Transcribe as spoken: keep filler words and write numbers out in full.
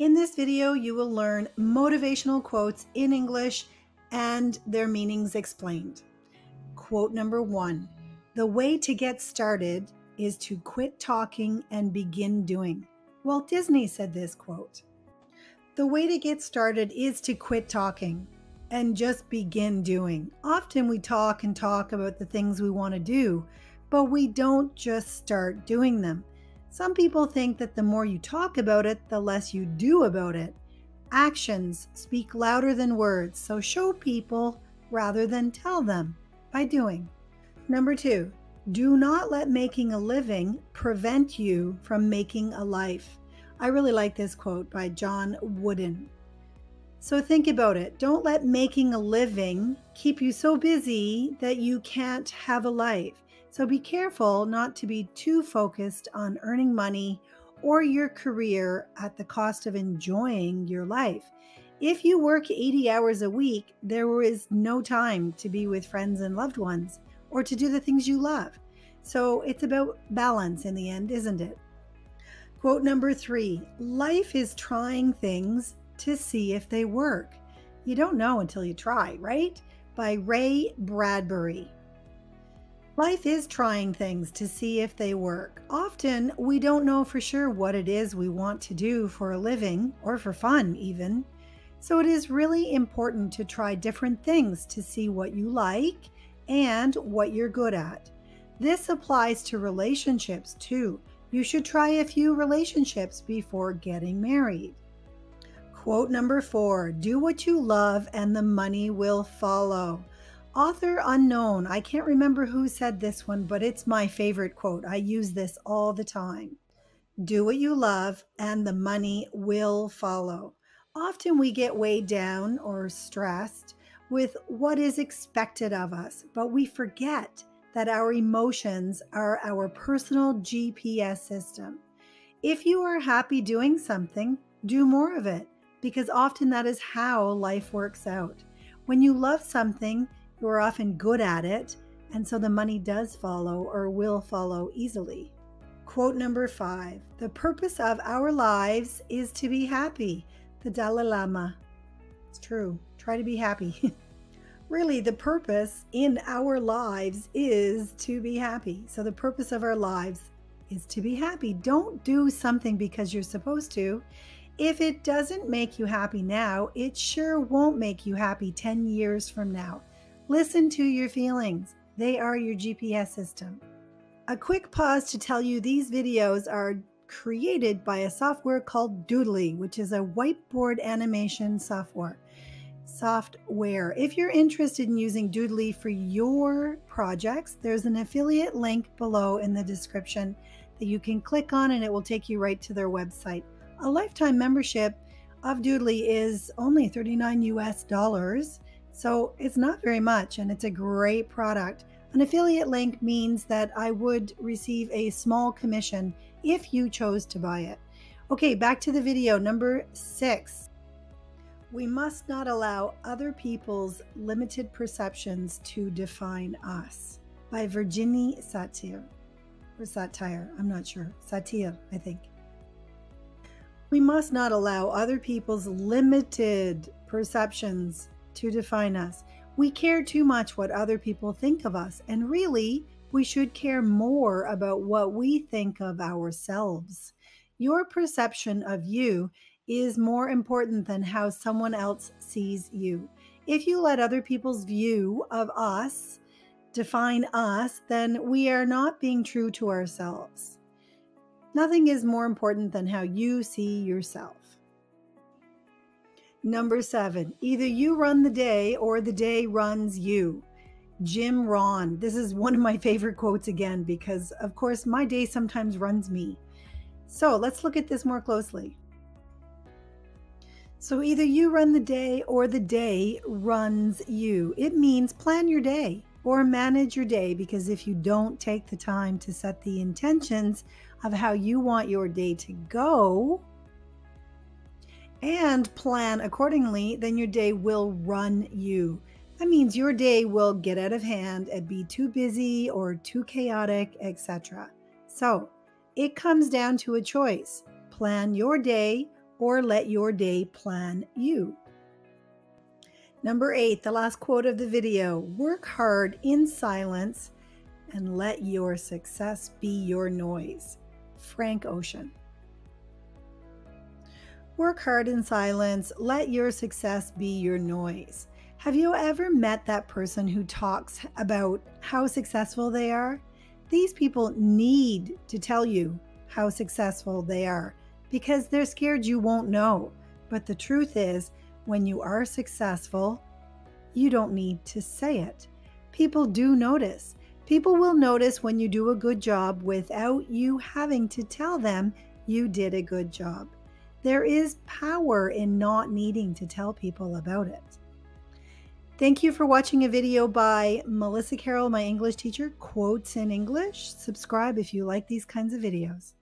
In this video, you will learn motivational quotes in English and their meanings explained. Quote number one, the way to get started is to quit talking and begin doing. Walt Disney said this quote. The way to get started is to quit talking and just begin doing. Often we talk and talk about the things we want to do, but we don't just start doing them. Some people think that the more you talk about it, the less you do about it. Actions speak louder than words, so show people rather than tell them by doing. Number two, do not let making a living prevent you from making a life. I really like this quote by John Wooden. So think about it. Don't let making a living keep you so busy that you can't have a life. So be careful not to be too focused on earning money or your career at the cost of enjoying your life. If you work eighty hours a week, there is no time to be with friends and loved ones or to do the things you love. So it's about balance in the end, isn't it? Quote number three, life is trying things to see if they work. You don't know until you try, right? By Ray Bradbury. Life is trying things to see if they work. Often, we don't know for sure what it is we want to do for a living or for fun even. So it is really important to try different things to see what you like and what you're good at. This applies to relationships too. You should try a few relationships before getting married. Quote number four, do what you love and the money will follow. Author unknown, I can't remember who said this one, but it's my favorite quote. I use this all the time. Do what you love and the money will follow. Often we get weighed down or stressed with what is expected of us, but we forget that our emotions are our personal G P S system. If you are happy doing something, do more of it, because often that is how life works out. When you love something, you are often good at it, and so the money does follow or will follow easily. Quote number five, the purpose of our lives is to be happy. The Dalai Lama. It's true. Try to be happy. Really, the purpose in our lives is to be happy. So the purpose of our lives is to be happy. Don't do something because you're supposed to. If it doesn't make you happy now, it sure won't make you happy ten years from now. Listen to your feelings. They are your G P S system. A quick pause to tell you these videos are created by a software called Doodly, which is a whiteboard animation software. Software. If you're interested in using Doodly for your projects, there's an affiliate link below in the description that you can click on and it will take you right to their website. A lifetime membership of Doodly is only thirty-nine U S dollars. So it's not very much, and it's a great product. An affiliate link means that I would receive a small commission if you chose to buy it. Okay, back to the video number six. We must not allow other people's limited perceptions to define us. By Virginia Satir. Or Satire, I'm not sure. Satir, I think. We must not allow other people's limited perceptions to define us. We care too much what other people think of us, and really, we should care more about what we think of ourselves. Your perception of you is more important than how someone else sees you. If you let other people's view of us define us, then we are not being true to ourselves. Nothing is more important than how you see yourself. Number seven, either you run the day or the day runs you. Jim Rohn. This is one of my favorite quotes again, because of course my day sometimes runs me. So let's look at this more closely. So either you run the day or the day runs you. It means plan your day or manage your day, because if you don't take the time to set the intentions of how you want your day to go, and plan accordingly, then your day will run you. That means your day will get out of hand and be too busy or too chaotic, et cetera. So it comes down to a choice. Plan your day or let your day plan you. Number eight, the last quote of the video, work hard in silence and let your success be your noise. Frank Ocean. Work hard in silence, let your success be your noise. Have you ever met that person who talks about how successful they are? These people need to tell you how successful they are because they're scared you won't know. But the truth is, when you are successful, you don't need to say it. People do notice. People will notice when you do a good job without you having to tell them you did a good job. There is power in not needing to tell people about it. Thank you for watching a video by Melissa Carroll, my English teacher, Quotes in English. Subscribe if you like these kinds of videos.